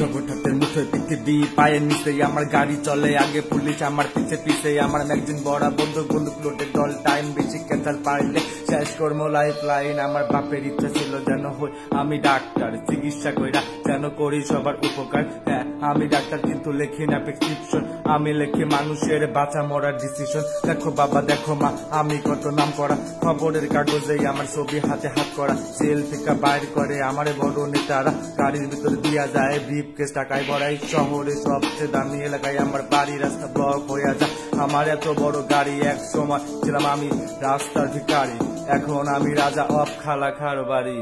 জগৎটাতে মুঠোয় পৃথিবী পায়ের নিচে আমার গাড়ি চলে আগে পুলিশ আমার পিছে পিছে আমার ম্যাগজিন বড়া বন্ধু বন্দুক লোটে দল টাইম বেশি ক্যান্সার পারলে শেষ কর্ম লাইফ লাইন। আমার বাপের ইচ্ছা ছিল যেন হই আমি ডাক্তার, চিকিৎসা কইরা যেন করি সবার উপকার। হ্যাঁ আমি ডাক্তার কিন্তু লেখি না প্রেসক্রিপশন, আমি লেখি মানুষের বাঁচা মরার ডিসিশন। দেখো বাবা দেখো মা আমি কত নাম করা, খবরের কাগজে আমার ছবি হাতে হাত করা। জেল থেকে বাইর করে আমার বড় নেতারা, গাড়ির ভিতর দিয়া যায় ব্রিফকেস টাকায় ভরাই। শহরে সবচেয়ে দামি এলাকায় আমার বাড়ি, রাস্তা ব্লক হয়ে যায়। আমার এত বড় গাড়ি, এক সময় ছিলাম আমি রাস্তার ভিখারি, এখন আমি রাজা অফ খালা খার বাড়ি।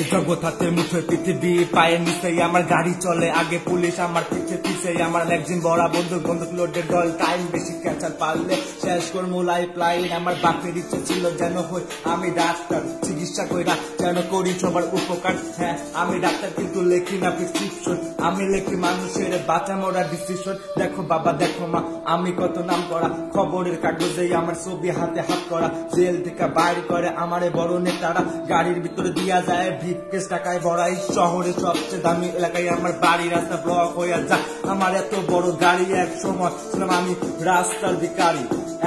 এই জগৎটাতে মুঠোয় পৃথিবী পায়ের নিচে আমার গাড়ি চলে আগে পুলিশ আমার পিছে পিছে আমার ম্যাগজিন বড়া বন্দুক বন্দুক লোডের দল টাইম বেশি ক্যাচার পারলে শেষ করব লাইফ লাইন। আমার বাপের ইচ্ছে ছিল যেন হই আমি ডাক্তার, চিকিৎসা কইরা যেন করি সবার উপকার। হ্যাঁ আমি ডাক্তার কিন্তু লেখি না প্রেসক্রিপশন, আমি লেখি মানুষের বাঁচা মরার ডিসিশন। দেখো বাবা দেখো মা আমি কত নাম করা, খবরের কাগজে আমার ছবি হাতে হাত করা। জেল থেকে বাইর করে আমার বড় নেতারা, গাড়ির ভিতরে দিয়া যায় ভিপকেস টাকায় ভরাই। শহরে সবচেয়ে দামি এলাকায় আমার বাড়ি, রাস্তা ব্লক হয়ে যায়। আমার এত বড় গাড়ি, এক সময় ছিলাম আমি রাস্তার ভিখারি,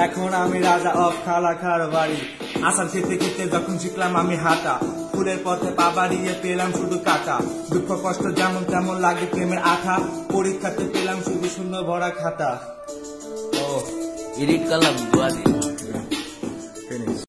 এখন আমি রাজা অফ খালাখার বাড়ি। আসার খেতে খেতে যখন শিখলাম আমি হাঁটা, ফুলের পথে পা বাড়িয়ে পেলাম শুধু কাটা। দুঃখ কষ্ট যেমন তেমন লাগে প্রেমের আঠা, পরীক্ষাতে পেলাম শুধু শূন্য ভরা খাতা। ও ইরিট কালাম